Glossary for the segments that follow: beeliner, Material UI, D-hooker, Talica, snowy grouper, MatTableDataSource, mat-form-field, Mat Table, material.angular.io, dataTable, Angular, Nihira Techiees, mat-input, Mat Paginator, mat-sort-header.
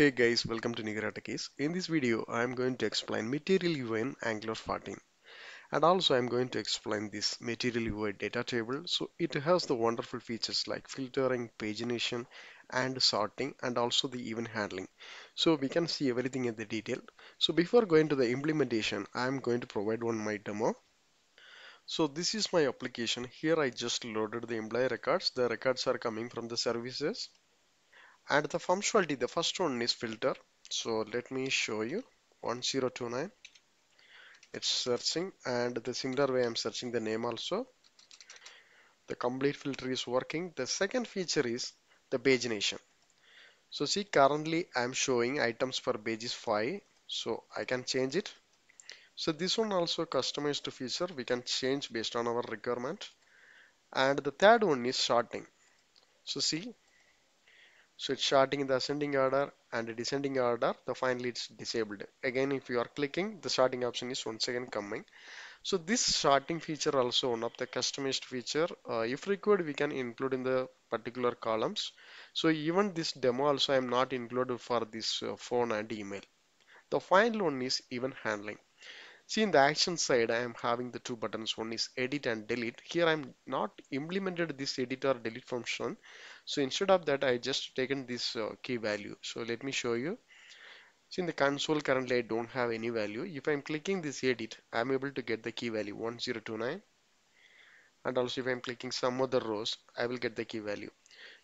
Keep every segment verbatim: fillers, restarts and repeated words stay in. Hey guys, welcome to Nihira Techiees. In this video, I am going to explain Material U I in Angular fourteen. And also I am going to explain this Material U I data table. So it has the wonderful features like filtering, pagination, and sorting, and also the event handling. So we can see everything in the detail. So before going to the implementation, I am going to provide one my demo. So this is my application. Here I just loaded the employee records. The records are coming from the services. And the functionality, the first one is filter. So let me show you one zero two nine. It's searching, and the similar way I'm searching the name also. The complete filter is working. The second feature is the pagination. So see, currently I'm showing items per page is five. So I can change it. So this one also customized to feature. We can change based on our requirement. And the third one is sorting. So see. So it's sorting in the ascending order and the descending order. The finally it's disabled. Again, if you are clicking, the sorting option is once again coming. So this sorting feature also one of the customized feature. Uh, if required, we can include in the particular columns. So even this demo also I am not included for this uh, phone and email. The final one is event handling. See, in the action side, I am having the two buttons. One is edit and delete. Here I am not implemented this edit or delete function. So instead of that, I just taken this uh, key value. So let me show you. See, in the console currently I don't have any value. If I'm clicking this edit, I'm able to get the key value one zero two nine. And also if I'm clicking some other rows, I will get the key value.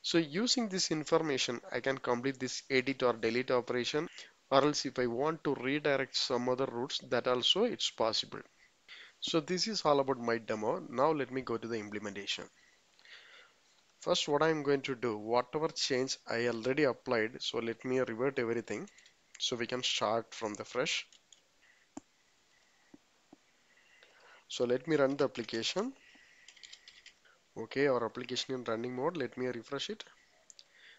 So using this information, I can complete this edit or delete operation. Or else if I want to redirect some other routes, that also it's possible. So this is all about my demo. Now let me go to the implementation. First, what I'm going to do, whatever change I already applied, so let me revert everything so we can start from the fresh. So let me run the application. Okay, our application in running mode. Let me refresh it.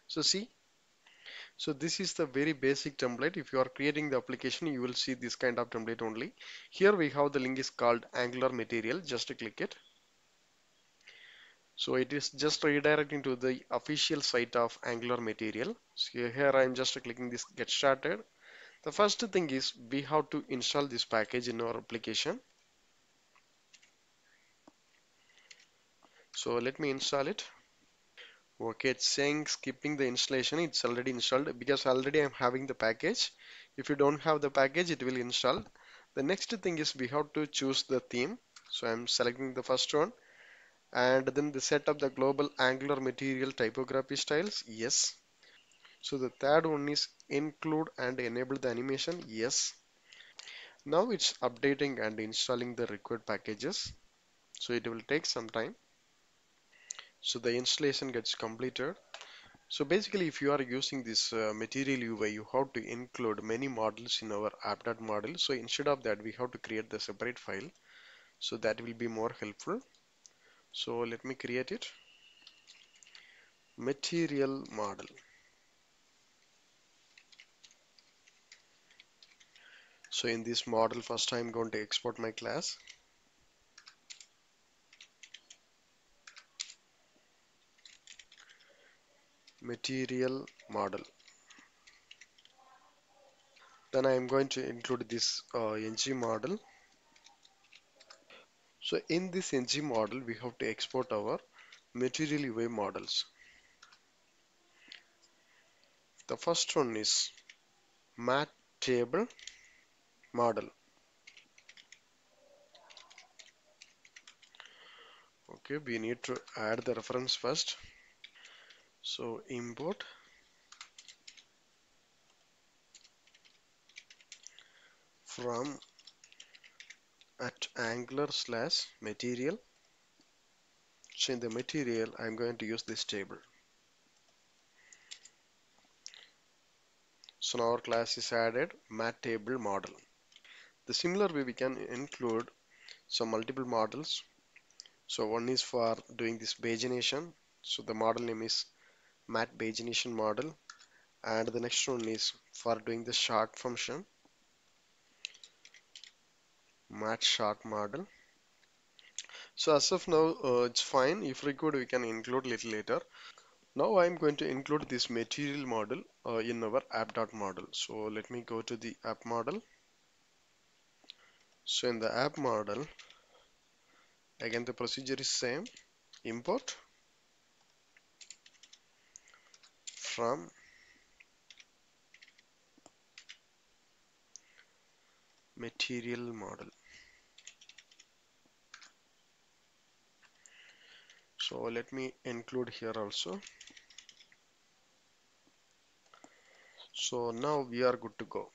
So see, so this is the very basic template. If you are creating the application, you will see this kind of template only. Here we have the link is called Angular Material. Just click it. So it is just redirecting to the official site of Angular Material. So here I am just clicking this get started. The first thing is we have to install this package in our application. So let me install it. Okay, it's saying skipping the installation. It's already installed because already I'm having the package. If you don't have the package, it will install. The next thing is we have to choose the theme. So I'm selecting the first one. And then the set up the global Angular Material typography styles, yes. So the third one is include and enable the animation, yes. Now it's updating and installing the required packages. So it will take some time. So the installation gets completed. So basically, if you are using this uh, Material U I, you have to include many models in our app dot model. So instead of that, we have to create the separate file. So that will be more helpful. So let me create it. Material model. So in this model, first I'm going to export my class. Material model. Then I am going to include this uh, ng model. So in this ng model, we have to export our Material U I models. The first one is mat table model. Okay, we need to add the reference first. So import from at angular slash material. So in the material, I'm going to use this table. So now our class is added mat table model. The similar way we can include some multiple models. So one is for doing this pagination. So the model name is mat pagination model, and the next one is for doing the sort function. Mat sort model. So as of now, uh, it's fine. If required, we can include little later. Now I'm going to include this material model uh, in our app.model. So let me go to the app model. So in the app model, again the procedure is same. Import from material model. So let me include here also. So now we are good to go.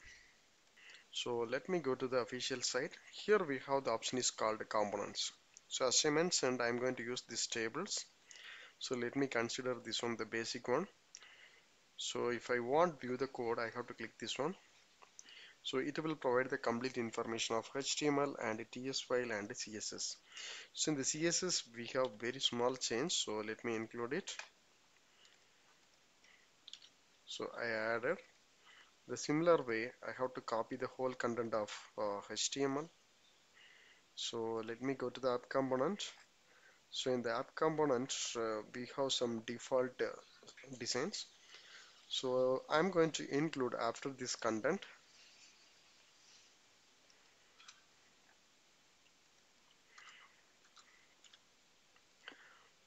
So let me go to the official site. Here we have the option is called components. So as I mentioned, I'm going to use these tables. So let me consider this one, the basic one. So if I want view the code, I have to click this one. So it will provide the complete information of H T M L and a T S file and a C S S. So in the C S S, we have very small change. So let me include it. So I added. The similar way, I have to copy the whole content of uh, H T M L. So let me go to the app component. So in the app component, uh, we have some default uh, designs. So I'm going to include after this content.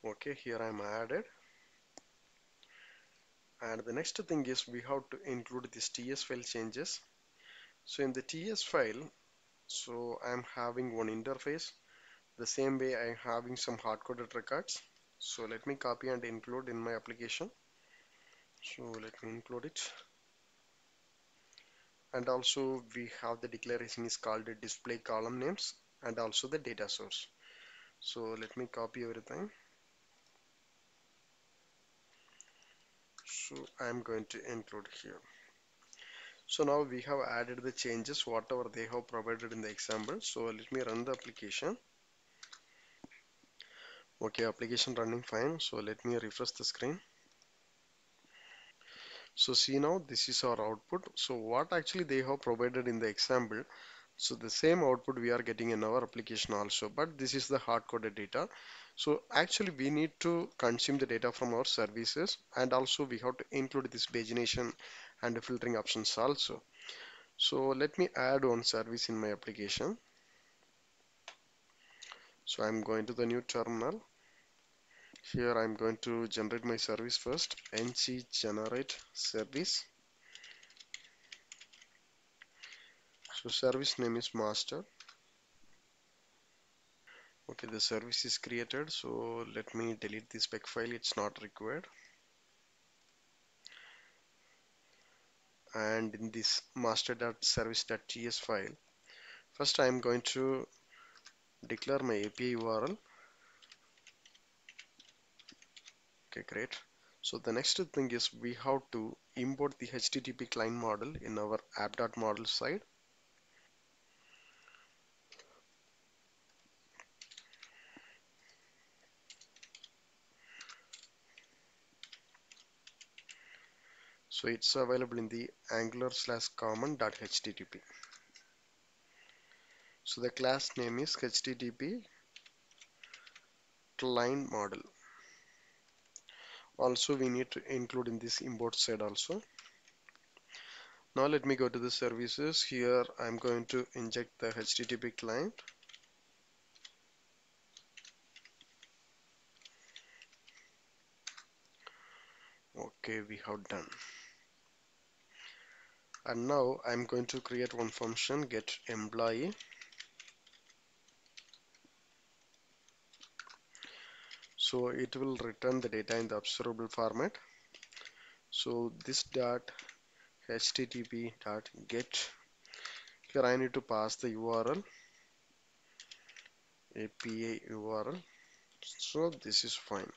Okay, here I'm added. And the next thing is we have to include this T S file changes. So in the T S file, so I'm having one interface. The same way I'm having some hard-coded records. So let me copy and include in my application. So let me include it. And also we have the declaration is called display column names and also the data source. So let me copy everything. So I'm going to include here. So now we have added the changes whatever they have provided in the example. So let me run the application. Okay, application running fine. So let me refresh the screen. So see now this is our output. So what actually they have provided in the example. So the same output we are getting in our application also, but this is the hard-coded data. So actually we need to consume the data from our services, and also we have to include this pagination and filtering options also. So let me add one service in my application. So I'm going to the new terminal. Here I'm going to generate my service first. N C generate service. So service name is master. Okay, the service is created. So let me delete this spec file, it's not required. And in this master.service.ts file, first I am going to declare my A P I U R L. Okay, great. So the next thing is we have to import the H T T P client model in our app.model side. So it's available in the angular slash common.http. So the class name is H T T P client model. Also we need to include in this import side also. Now let me go to the services. Here I'm going to inject the H T T P client. Okay, we have done. And now I'm going to create one function, get employee. So it will return the data in the observable format. So this dot http dot get. Here I need to pass the U R L, A P I U R L. So this is fine.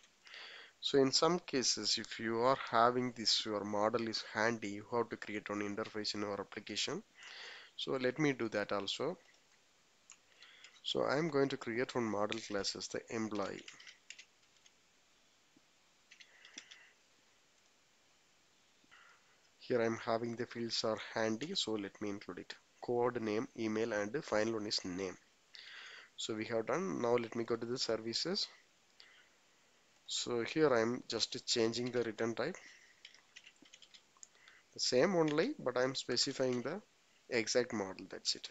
So in some cases, if you are having this, your model is handy, you have to create an interface in your application. So let me do that also. So I'm going to create one model class as the employee. Here I'm having the fields are handy, so let me include it. Code name, email, and the final one is name. So we have done. Now let me go to the services. So here I'm just changing the return type, the same only, but I'm specifying the exact model. That's it.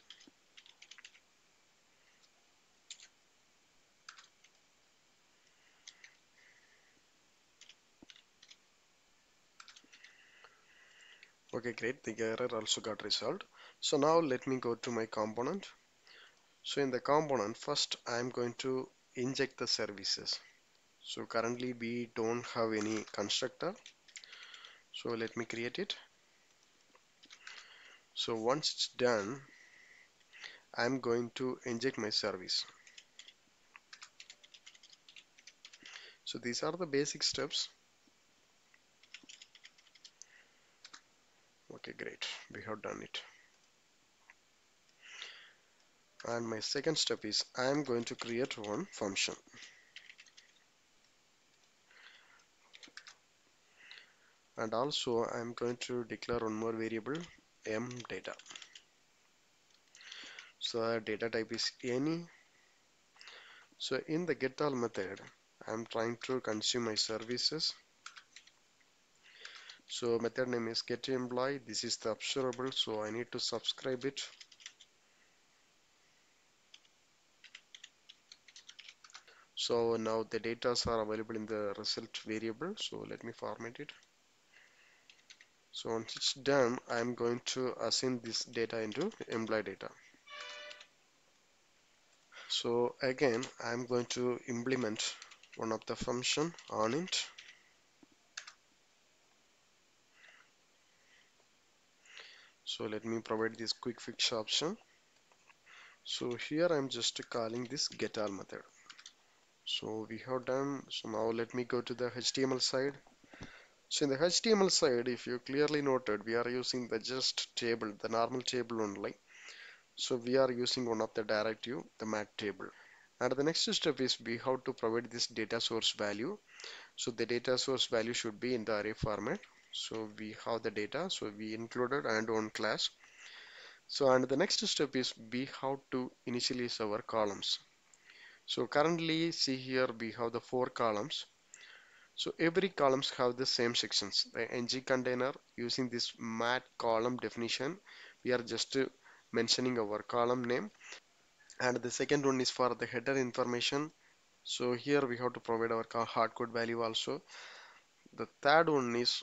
Okay, great, the error also got resolved. So now let me go to my component. So in the component, first I'm going to inject the services. So currently we don't have any constructor, so let me create it. So once it's done, I'm going to inject my service. So these are the basic steps. Okay, great, we have done it. And my second step is I am going to create one function. And also I am going to declare one more variable, mData. So data type is any. So in the getAll method, I am trying to consume my services. So method name is getEmployee. This is the observable, so I need to subscribe it. So now the data are available in the result variable, so let me format it. So once it's done, I'm going to assign this data into employee data. So again, I'm going to implement one of the function on it. So let me provide this quick fix option. So here I'm just calling this getAll method. So we have done. So now let me go to the H T M L side. So in the H T M L side, if you clearly noted, we are using the just table, the normal table only. So we are using one of the directive, the mat table. And the next step is we have to provide this data source value. So the data source value should be in the array format. So we have the data, so we included and own class. So and the next step is we have to initialize our columns. So currently, see here we have the four columns. So every columns have the same sections. The ng container, using this mat column definition, we are just mentioning our column name. And the second one is for the header information. So here we have to provide our hardcode value also. The third one is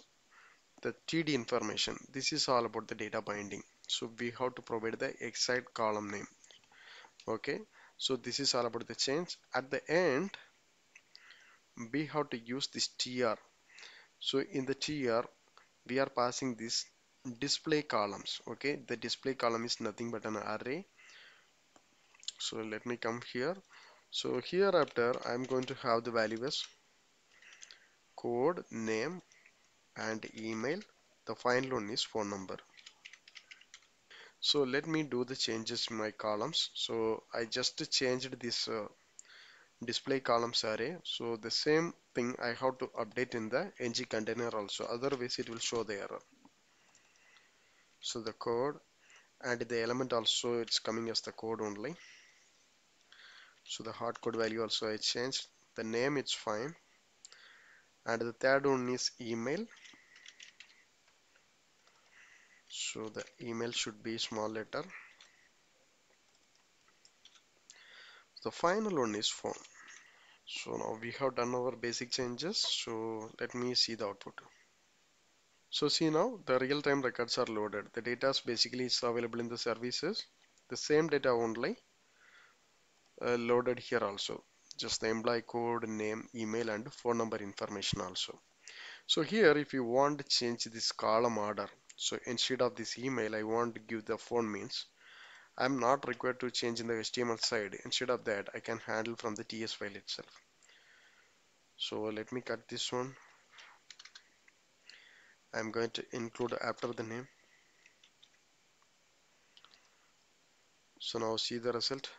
the T D information. This is all about the data binding. So we have to provide the exact column name. Okay. So this is all about the change. At the end, we have to use this T R. So in the T R, we are passing this display columns. Okay, the display column is nothing but an array. So let me come here. So hereafter, I'm going to have the value as code, name, and email. The final one is phone number. So let me do the changes in my columns. So I just changed this uh, display columns array. So the same thing I have to update in the ng container also. Otherwise it will show the error. So the code and the element also, it's coming as the code only. So the hardcode value also I changed. The name, it's fine. And the third one is email. So the email should be small letter. The final one is phone. So now we have done our basic changes. So let me see the output. So see now the real-time records are loaded. The data is basically is available in the services. The same data only uh, loaded here also. Just the employee code, name, email, and phone number information also. So here if you want to change this column order. So instead of this email, I want to give the phone means. I'm not required to change in the H T M L side. Instead of that, I can handle from the T S file itself. So let me cut this one. I'm going to include after the name. So now see the result.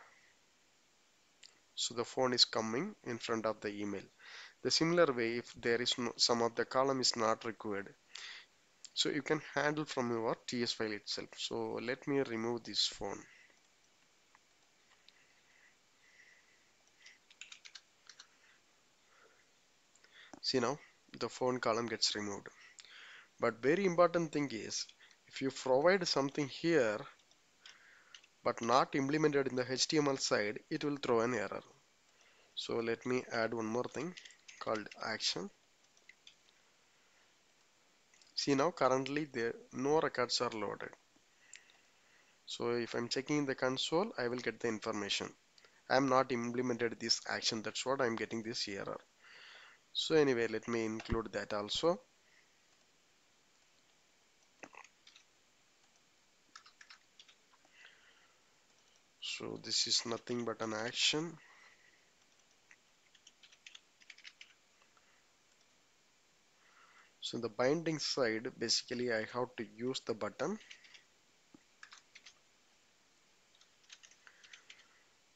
So the phone is coming in front of the email. The similar way, if there is no, some of the column is not required. So you can handle from your T S file itself. So let me remove this phone. See now, the phone column gets removed. But very important thing is, if you provide something here but not implemented in the H T M L side, it will throw an error. So let me add one more thing called action. See now, currently there no records are loaded. So if I'm checking the console, I will get the information. I'm not implemented this action, that's what I'm getting this error. So anyway, let me include that also. So this is nothing but an action. So the binding side, basically I have to use the button.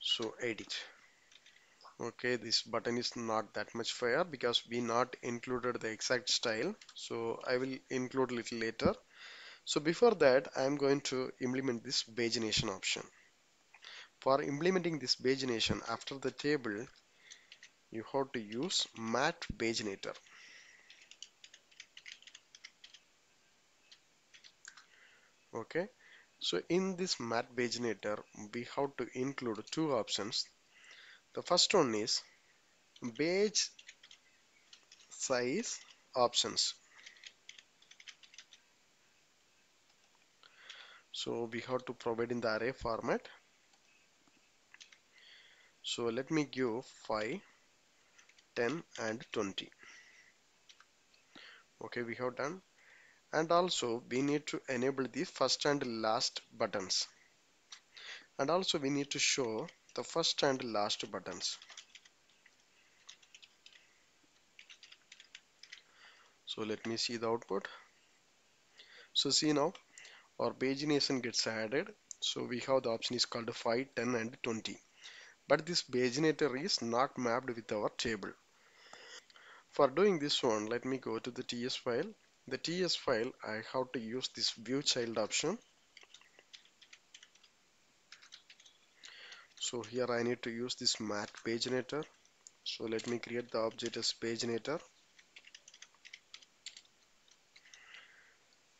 So edit. Okay, this button is not that much fair because we not included the exact style. So I will include little later. So before that, I am going to implement this pagination option. For implementing this pagination after the table, you have to use Mat Paginator. Okay. So in this Mat Paginator, we have to include two options. The first one is page size options. So we have to provide in the array format. So let me give five, ten and twenty. Okay, we have done. And also we need to enable the first and last buttons, and also we need to show the first and last buttons. So let me see the output. So see now, our pagination gets added. So we have the option is called five, ten and twenty, but this paginator is not mapped with our table. For doing this one, let me go to the T S file. The T S file, I have to use this view child option. So here I need to use this Mat Paginator. So let me create the object as paginator,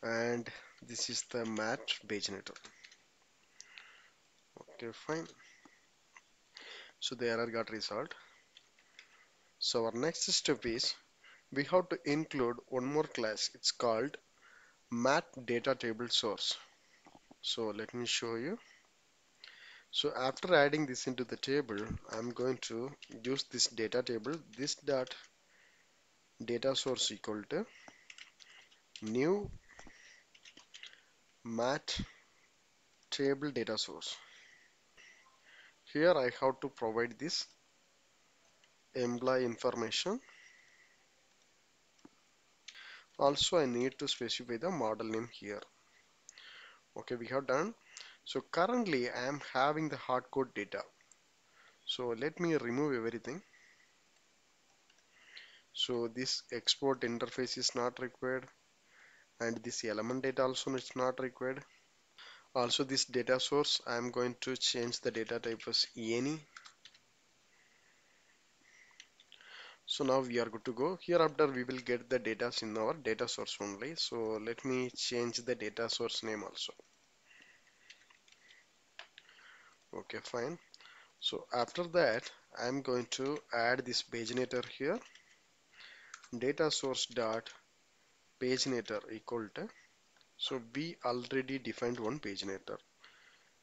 and this is the Mat Paginator. Okay, fine. So the error got resolved. So our next step is, we have to include one more class. It's called MatTableDataSource. So let me show you. So after adding this into the table, I'm going to use this data table, this dot data source equal to new MatTableDataSource. Here I have to provide this employee information. Also, I need to specify the model name here. Okay, we have done. So currently I am having the hardcode data. So let me remove everything. So this export interface is not required, and this element data also is not required. Also this data source, I am going to change the data type as any. So now we are good to go. Here after we will get the data in our data source only. So let me change the data source name also. Okay, fine. So after that, I am going to add this paginator here. Data source dot paginator equal to. So we already defined one paginator.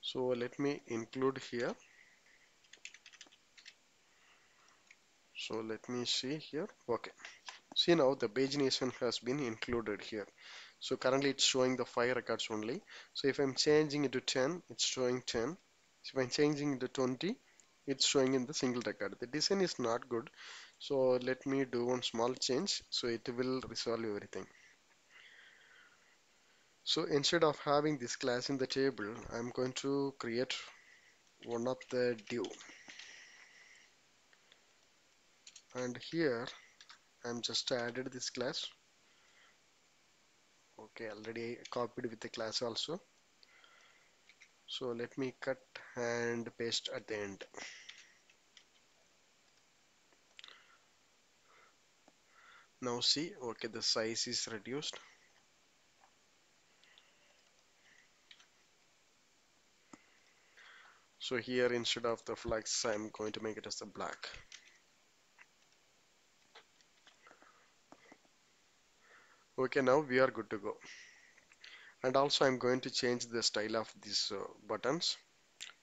So let me include here. So let me see here. Okay, see now the pagination has been included here. So currently it's showing the five records only. So if I'm changing it to ten, it's showing ten. If I'm changing it to twenty, it's showing in the single record. The design is not good. So let me do one small change. So it will resolve everything. So instead of having this class in the table, I'm going to create one of the div. And here I'm just added this class. Okay, already copied with the class also. So let me cut and paste at the end. Now see, okay, the size is reduced. So here, instead of the flags, I'm going to make it as the black. Okay, now we are good to go. And also I'm going to change the style of these uh, buttons.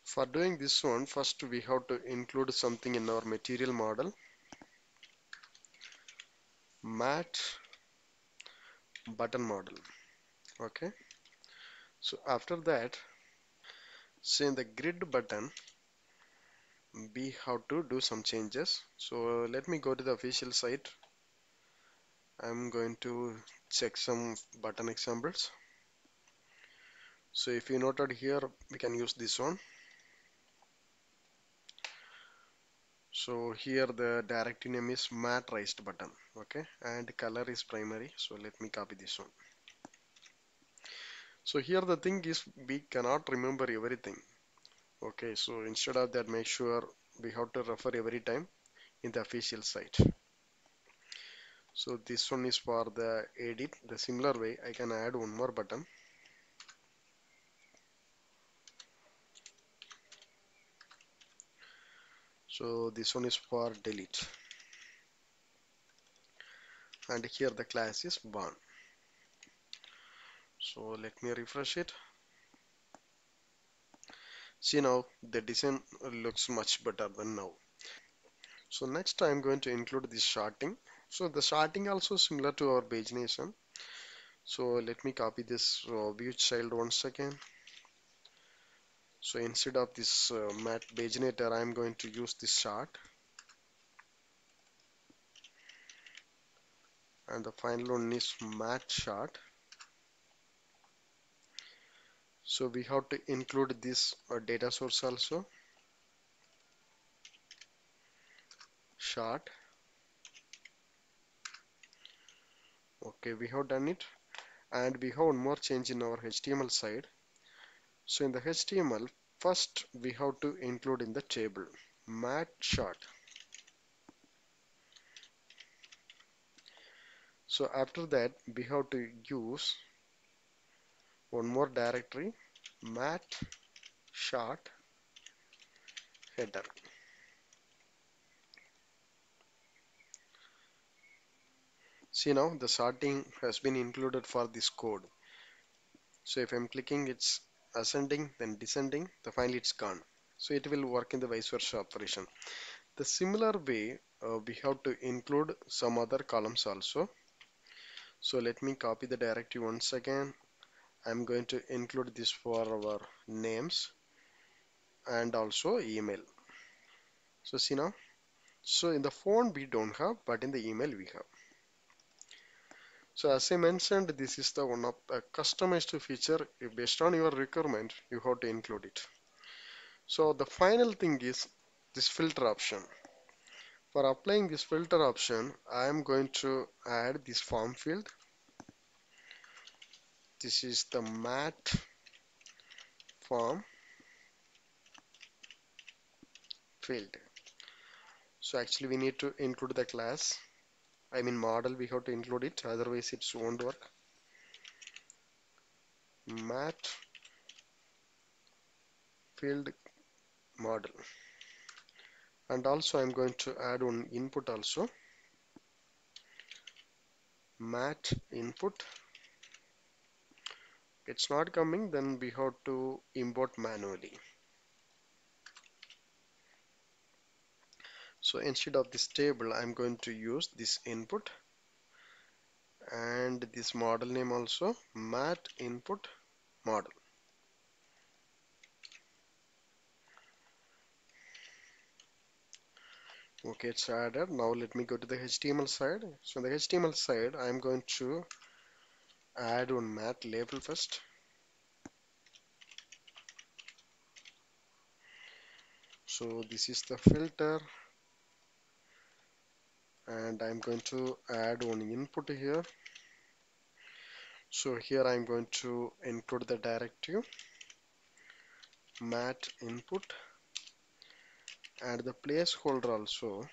For doing this one, first we have to include something in our material model. Mat button model. Okay. So after that, say in the grid button, we have to do some changes. So uh, let me go to the official site. I'm going to check some button examples. So if you noted here, we can use this one. So here the directory name is mat-raised-button, okay, and color is primary. So let me copy this one. So here the thing is, we cannot remember everything. Okay, so instead of that, make sure we have to refer every time in the official site. So this one is for the edit. The similar way, I can add one more button. So this one is for delete, and here the class is born. So let me refresh it. See, now the design looks much better than now. So next I am going to include this sharding. So the sharding also similar to our pagination. So let me copy this uh, view child once again. So instead of this uh, mat paginator, I am going to use this chart. And the final one is mat chart. So we have to include this uh, data source also. Chart. Okay, we have done it. And we have one more change in our H T M L side. So in the H T M L, first we have to include in the table mat chart. So after that, we have to use one more directory, mat-sort-header. See, now the sorting has been included for this code. So if I'm clicking, it's ascending, then descending, then finally it's gone. So it will work in the vice versa operation. The similar way, uh, we have to include some other columns also. So let me copy the directory once again. I'm going to include this for our names and also email. So see now, so in the phone we don't have, but in the email we have. So as I mentioned, this is the one of a customized feature. Based on your requirement, you have to include it. So the final thing is this filter option. For applying this filter option, I am going to add this form field. This is the mat form field. So actually we need to include the class. I mean model, we have to include it, otherwise it won't work. Mat field model. And also I'm going to add one input also. Mat input. It's not coming, then we have to import manually. So instead of this table, I'm going to use this input and this model name also, mat input model. Okay, it's added. Now let me go to the H T M L side. So the H T M L side, I'm going to add one mat label first. So this is the filter. And I'm going to add one input here. So here I'm going to include the directive mat input and the placeholder also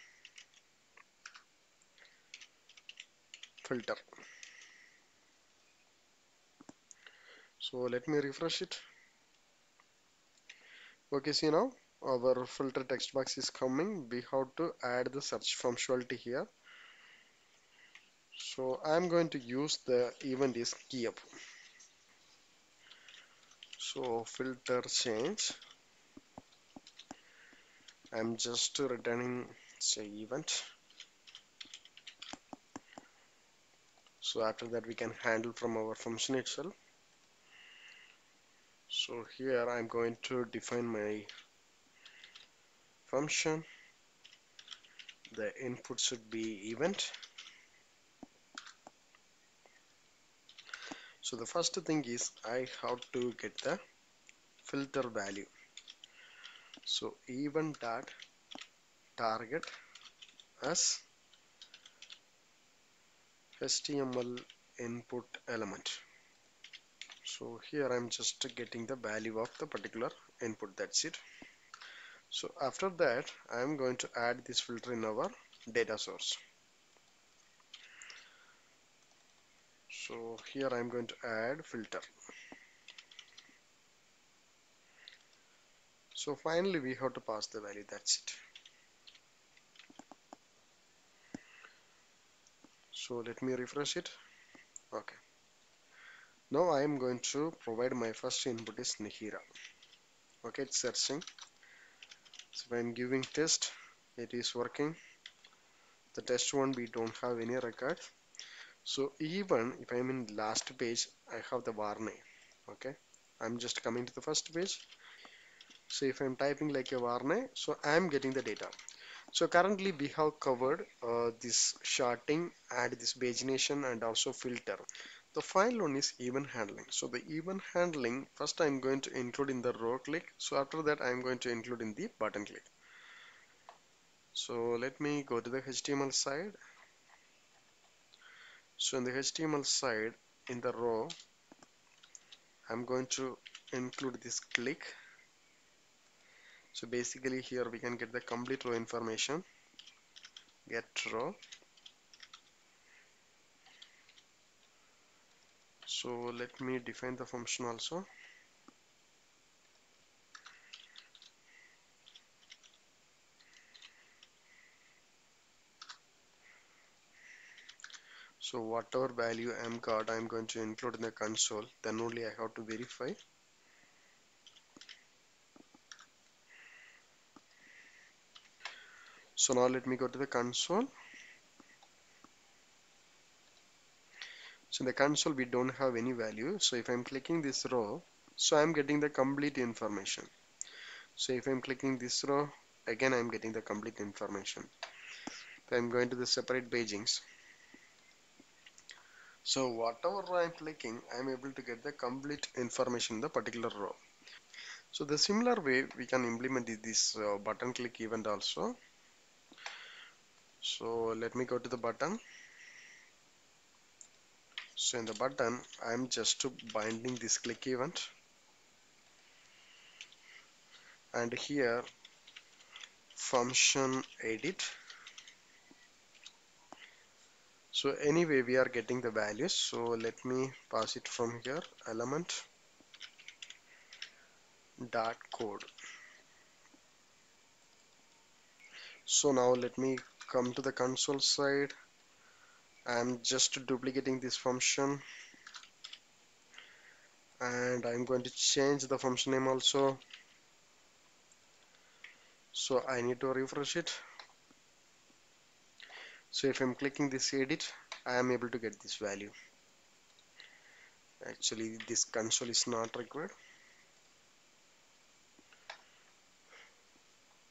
filter. So let me refresh it. Okay, see now our filter text box is coming. We have to add the search functionality here. So I'm going to use the event is key up. So filter change. I'm just returning say event. So after that we can handle from our function itself. So here I'm going to define my function. The input should be event. So the first thing is I have to get the filter value. So event dot target as H T M L input element. So here I'm just getting the value of the particular input, that's it. So after that I'm going to add this filter in our data source. So here I'm going to add filter. So finally we have to pass the value, that's it. So let me refresh it. Okay. Now I am going to provide my first input is Nihira. Okay, it's searching. So when giving test, it is working. The test one we don't have any record. So even if I'm in last page, I have the warning. Okay, I'm just coming to the first page. So if I'm typing like a warning, so I'm getting the data. So currently we have covered uh, this sorting, add this pagination, and also filter. The final one is event handling. So the event handling, first I'm going to include in the row click. So after that I'm going to include in the button click. So let me go to the H T M L side. So in the H T M L side, in the row, I'm going to include this click. So basically here we can get the complete row information. Get row. So let me define the function also. So whatever value I'm got, I'm going to include in the console. Then only I have to verify. So now let me go to the console. So in the console we don't have any value. So if I'm clicking this row, so I'm getting the complete information. So if I'm clicking this row, again I'm getting the complete information. So I'm going to the separate pagings. So whatever row I'm clicking, I'm able to get the complete information in the particular row. So the similar way we can implement this uh, button click event also. So let me go to the button. So in the button, I'm just binding this click event, and here function edit. So anyway, we are getting the values. So let me pass it from here. Element dot code. So now let me come to the console side. I'm just duplicating this function and I'm going to change the function name also. So I need to refresh it. So if I'm clicking this edit, I am able to get this value. Actually this console is not required.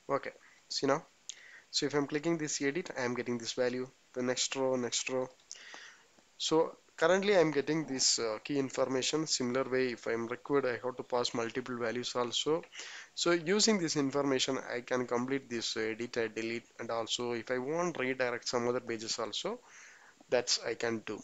Okay, see now. So if I'm clicking this edit, I am getting this value. The next row, next row. So currently I'm getting this uh, key information. Similar way, if I'm required, I have to pass multiple values also. So using this information, I can complete this edit, I delete, and also if I want redirect some other pages also, that's I can do.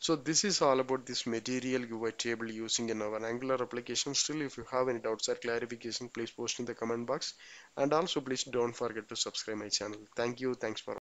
So this is all about this material U I table using in our Angular application. Still, if you have any doubts or clarification, please post in the comment box, and also please don't forget to subscribe my channel. Thank you. Thanks for